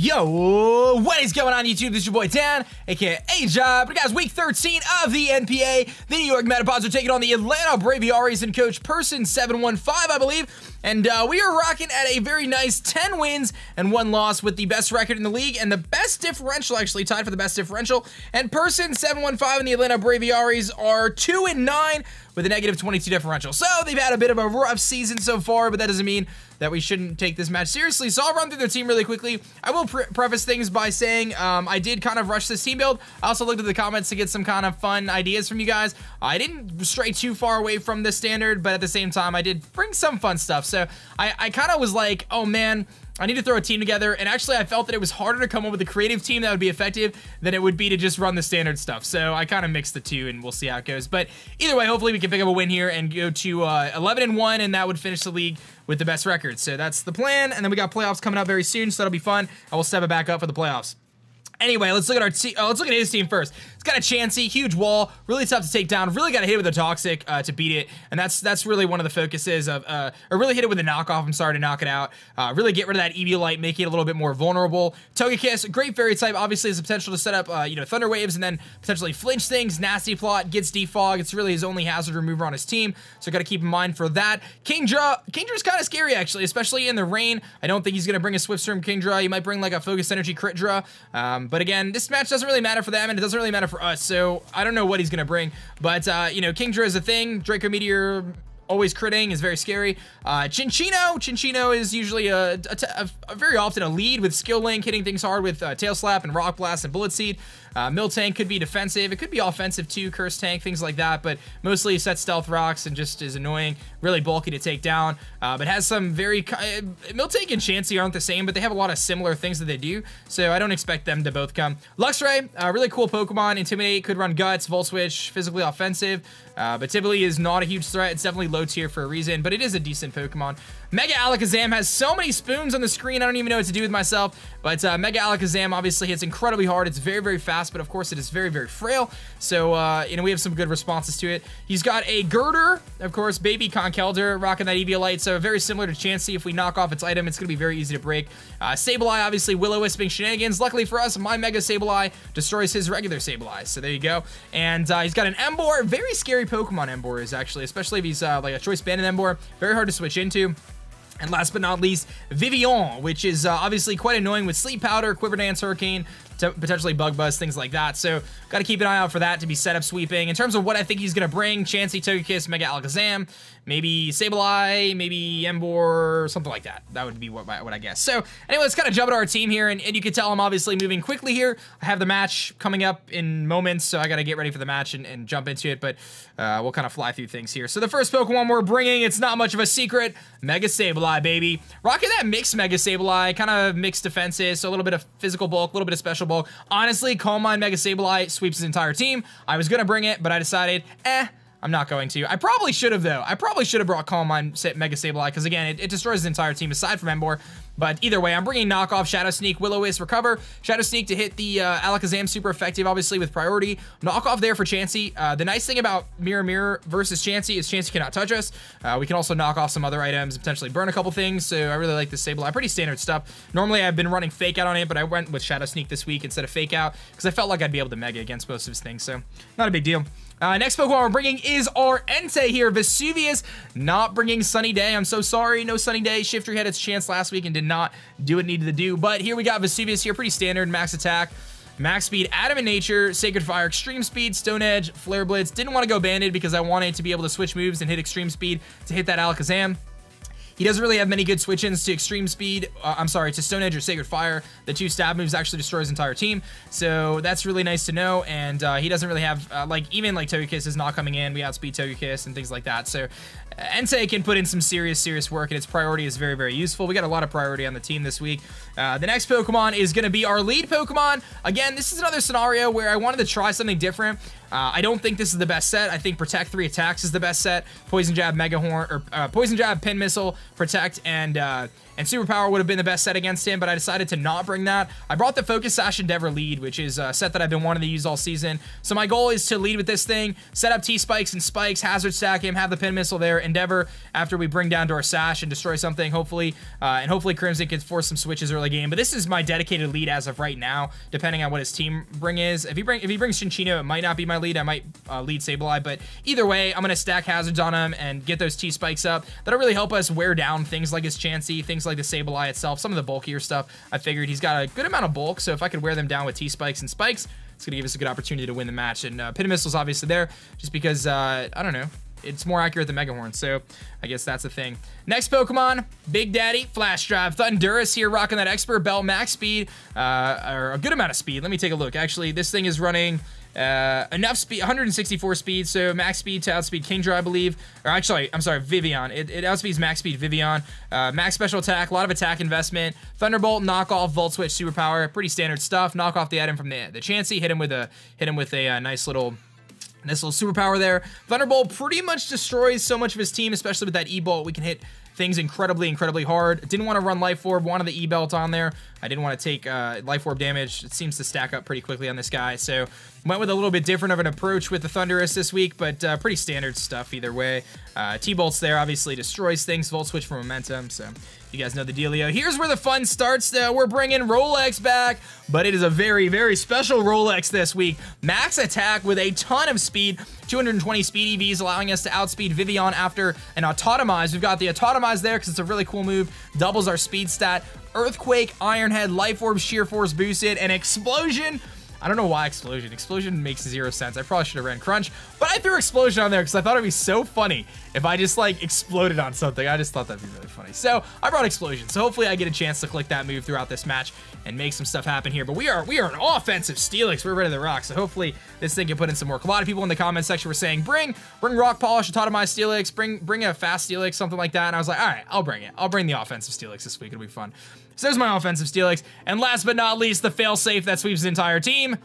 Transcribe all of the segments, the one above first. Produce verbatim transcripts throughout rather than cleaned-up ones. Yo, what is going on YouTube? This is your boy Dan, aka aDrive. But guys, week thirteen of the N P A. The New York Metapods are taking on the Atlanta Braviaries and coach Person seven one five, I believe. And uh, we are rocking at a very nice ten wins and one loss with the best record in the league and the best differential, actually tied for the best differential. And Person seven one five and the Atlanta Braviaries are two and nine with a negative twenty-two differential. So they've had a bit of a rough season so far, but that doesn't mean that we shouldn't take this match seriously. So I'll run through their team really quickly. I will pre preface things by saying um, I did kind of rush this team build. I also looked at the comments to get some kind of fun ideas from you guys. I didn't stray too far away from the standard, but at the same time, I did bring some fun stuff. So I, I kind of was like, oh man, I need to throw a team together. And actually, I felt that it was harder to come up with a creative team that would be effective than it would be to just run the standard stuff. So I kind of mixed the two, and we'll see how it goes. But either way, hopefully we can pick up a win here and go to uh, eleven and one, and that would finish the league with the best record. So that's the plan. And then we got playoffs coming up very soon, so that'll be fun. I will step it back up for the playoffs. Anyway, let's look at our team. Oh, let's look at his team first. It's got a Chansey, huge wall, really tough to take down. Really got to hit it with a Toxic uh, to beat it, and that's that's really one of the focuses of, uh, or really hit it with a knockoff. I'm sorry to knock it out. Uh, really get rid of that Eviolite, make it a little bit more vulnerable. Togekiss, great fairy type, obviously has the potential to set up, uh, you know, Thunder Waves and then potentially flinch things. Nasty Plot gets Defog. It's really his only hazard remover on his team, so got to keep in mind for that. Kingdra, Kingdra's kind of scary actually, especially in the rain. I don't think he's gonna bring a Swift Storm Kingdra. He might bring like a Focus Energy Critdra. Um, But again, this match doesn't really matter for them, and it doesn't really matter for us, so I don't know what he's going to bring. But, uh, you know, Kingdra is a thing. Draco Meteor, always critting, is very scary. Uh, Chinchino. Chinchino is usually a, a, a, a very often a lead with Skill Link, hitting things hard with uh, Tail Slap and Rock Blast and Bullet Seed. Uh, Miltank could be defensive. It could be offensive, too. Curse Tank, things like that. But mostly sets Stealth Rocks and just is annoying. Really bulky to take down. Uh, but has some very... Uh, Miltank and Chansey aren't the same, but they have a lot of similar things that they do. So I don't expect them to both come. Luxray, uh, really cool Pokemon. Intimidate, could run Guts, Volt Switch, physically offensive. Uh, but typically is not a huge threat. It's definitely low tier for a reason, but it is a decent Pokemon. Mega Alakazam has so many spoons on the screen, I don't even know what to do with myself. But uh, Mega Alakazam obviously hits incredibly hard. It's very, very fast. But of course it is very, very frail. So, uh, you know, we have some good responses to it. He's got a Girder, of course, baby Conkeldurr, rocking that Eviolite. So very similar to Chansey. If we knock off its item, it's going to be very easy to break. Uh, Sableye, obviously, will-o-wisping shenanigans. Luckily for us, my Mega Sableye destroys his regular Sableye. So there you go. And uh, he's got an Emboar. Very scary Pokemon Emboar is, actually, especially if he's uh, like a Choice Banded Emboar. Very hard to switch into. And last but not least, Vivian, which is uh, obviously quite annoying with Sleep Powder, Quiver Dance, Hurricane, to potentially Bug Buzz, things like that. So got to keep an eye out for that to be setup sweeping. In terms of what I think he's going to bring, Chansey, Togekiss, Mega Alakazam, maybe Sableye, maybe Emboar, something like that. That would be what, what I guess. So anyway, let's kind of jump into our team here, and, and you can tell I'm obviously moving quickly here. I have the match coming up in moments, so I got to get ready for the match and, and jump into it, but uh, we'll kind of fly through things here. So the first Pokemon we're bringing, it's not much of a secret, Mega Sableye. Baby, rocking that mixed Mega Sableye, kind of mixed defenses, so a little bit of physical bulk, a little bit of special bulk. Honestly, Calm Mind Mega Sableye sweeps his entire team. I was gonna bring it, but I decided, eh, I'm not going to. I probably should have though. I probably should have brought Calm Mind Mega Sableye because again, it, it destroys his entire team aside from Emboar. But either way, I'm bringing knockoff Shadow Sneak, will-o-wisp, recover. Shadow Sneak to hit the uh, Alakazam, super effective, obviously, with priority. Knockoff there for Chansey. Uh, the nice thing about Mirror Mirror versus Chansey is Chansey cannot touch us. Uh, we can also knock off some other items, potentially burn a couple things. So I really like this Sableye. Pretty standard stuff. Normally, I've been running Fake Out on it, but I went with Shadow Sneak this week instead of Fake Out because I felt like I'd be able to Mega against most of his things. So not a big deal. Uh, next Pokemon we're bringing is our Entei here, Vesuvius. Not bringing Sunny Day. I'm so sorry. No Sunny Day. Shiftry had its chance last week and did not do what it needed to do. But here we got Vesuvius here. Pretty standard. Max attack, max speed, Adamant Nature, Sacred Fire, Extreme Speed, Stone Edge, Flare Blitz. Didn't want to go Banded because I wanted to be able to switch moves and hit Extreme Speed to hit that Alakazam. He doesn't really have many good switch-ins to Extreme Speed. Uh, I'm sorry, to Stone Edge or Sacred Fire. The two stab moves actually destroy his entire team. So that's really nice to know. And uh, he doesn't really have, uh, like, even like Togekiss is not coming in. We outspeed Togekiss and things like that. So uh, Entei can put in some serious, serious work, and its priority is very, very useful. We got a lot of priority on the team this week. Uh, the next Pokemon is going to be our lead Pokemon. Again, this is another scenario where I wanted to try something different. Uh, I don't think this is the best set. I think Protect three Attacks is the best set. Poison Jab, Mega Horn, or uh, Poison Jab, Pin Missile, Protect, and uh, and Superpower would have been the best set against him, but I decided to not bring that. I brought the Focus Sash Endeavor lead, which is a set that I've been wanting to use all season. So my goal is to lead with this thing, set up T-Spikes and Spikes, Hazard Stack him, have the Pin Missile there, Endeavor after we bring down to our Sash and destroy something, hopefully. Uh, and hopefully Crimson can force some switches early game, but this is my dedicated lead as of right now, depending on what his team bring is. If he, bring, if he brings Chinchino, it might not be my lead. I might uh, lead Sableye, but either way, I'm going to stack Hazards on him and get those T-Spikes up. That'll really help us wear down things like his Chansey, things like the Sableye itself, some of the bulkier stuff. I figured he's got a good amount of bulk, so if I could wear them down with T-Spikes and Spikes, it's going to give us a good opportunity to win the match. And uh, Pin Missile's obviously there just because, uh, I don't know, it's more accurate than Mega Horn, so I guess that's the thing. Next Pokemon, Big Daddy, Flash Drive. Thundurus here rocking that Expert Belt, max speed, uh, or a good amount of speed. Let me take a look. Actually, this thing is running... Uh, enough speed, one hundred sixty-four speed, so max speed to outspeed Kingdra, I believe. Or actually, I'm sorry, Vivian. It, it outspeeds max speed Vivian. Uh, max special attack, a lot of attack investment. Thunderbolt, knock off, Volt Switch, Superpower, pretty standard stuff. Knock off the item from the the Chansey. Hit him with a hit him with a uh, nice little. This little superpower there. Thunderbolt pretty much destroys so much of his team, especially with that E-Bolt. We can hit things incredibly, incredibly hard. Didn't want to run Life Orb. Wanted the E-Belt on there. I didn't want to take uh, Life Orb damage. It seems to stack up pretty quickly on this guy. So went with a little bit different of an approach with the Thundurus this week, but uh, pretty standard stuff either way. Uh, T-Bolt's there, obviously destroys things. Volt Switch for momentum, so... You guys know the dealio. Here's where the fun starts, though. We're bringing Rolex back, but it is a very, very special Rolex this week. Max attack with a ton of speed, two hundred twenty speed E Vs, allowing us to outspeed Vivian after an Autotomize. We've got the Autotomize there because it's a really cool move. Doubles our speed stat. Earthquake, Iron Head, Life Orb, Sheer Force boosted, and Explosion. I don't know why Explosion. Explosion makes zero sense. I probably should have ran Crunch, but I threw Explosion on there because I thought it'd be so funny if I just like exploded on something. I just thought that'd be really funny. So I brought Explosion. So hopefully I get a chance to click that move throughout this match and make some stuff happen here. But we are we are an offensive Steelix. We're ready to rock. So hopefully this thing can put in some work. A lot of people in the comment section were saying, bring bring Rock Polish, Autotomize Steelix, bring bring a fast Steelix, something like that. And I was like, all right, I'll bring it. I'll bring the offensive Steelix this week. It'll be fun. So there's my offensive Steelix. And last but not least, the failsafe that sweeps the entire team,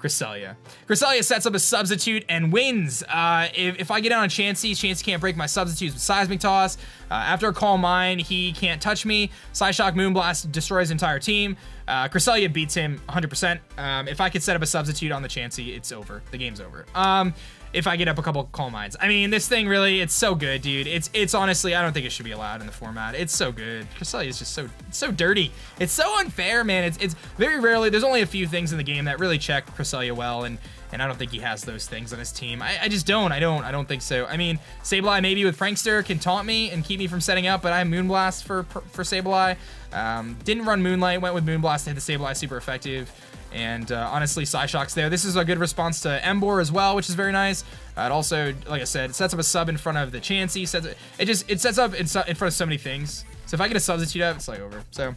Cresselia. Cresselia sets up a substitute and wins. Uh, if, if I get down on Chansey, Chansey can't break my substitutes with Seismic Toss. Uh, after a Calm Mind, he can't touch me. Psyshock, Moonblast destroys the entire team. Uh, Cresselia beats him one hundred percent. Um, if I could set up a substitute on the Chansey, it's over. The game's over. Um... If I get up a couple Calm Minds. I mean, this thing really, it's so good, dude. It's it's honestly, I don't think it should be allowed in the format. It's so good. Cresselia is just so so dirty. It's so unfair, man. It's it's very rarely, there's only a few things in the game that really check Cresselia well, and and I don't think he has those things on his team. I, I just don't, I don't, I don't think so. I mean, Sableye maybe with Prankster can taunt me and keep me from setting up, but I have Moonblast for, for Sableye. Um, didn't run Moonlight, went with Moonblast to hit the Sableye super effective. And uh, honestly, Psyshock's there. This is a good response to Embor as well, which is very nice. Uh, it also, like I said, it sets up a sub in front of the Chansey. Sets it, it just it sets up in, su in front of so many things. So if I get a substitute up, it's like over. So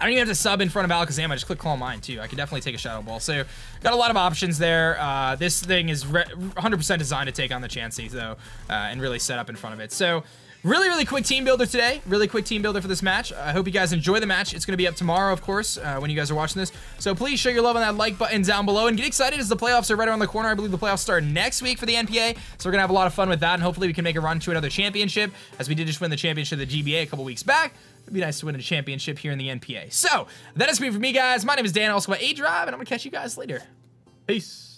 I don't even have to sub in front of Alakazam. I just click Calm Mind too. I could definitely take a Shadow Ball. So got a lot of options there. Uh, this thing is one hundred percent designed to take on the Chansey though, uh, and really set up in front of it. So. Really, really quick team builder today. Really quick team builder for this match. I hope you guys enjoy the match. It's going to be up tomorrow, of course, uh, when you guys are watching this. So please show your love on that like button down below and get excited as the playoffs are right around the corner. I believe the playoffs start next week for the N P A. So we're going to have a lot of fun with that, and hopefully we can make a run to another championship as we did just win the championship of the G B A a couple weeks back. It'd be nice to win a championship here in the N P A. So that is me for me, guys. My name is Dan, also by aDrive, and I'm going to catch you guys later. Peace.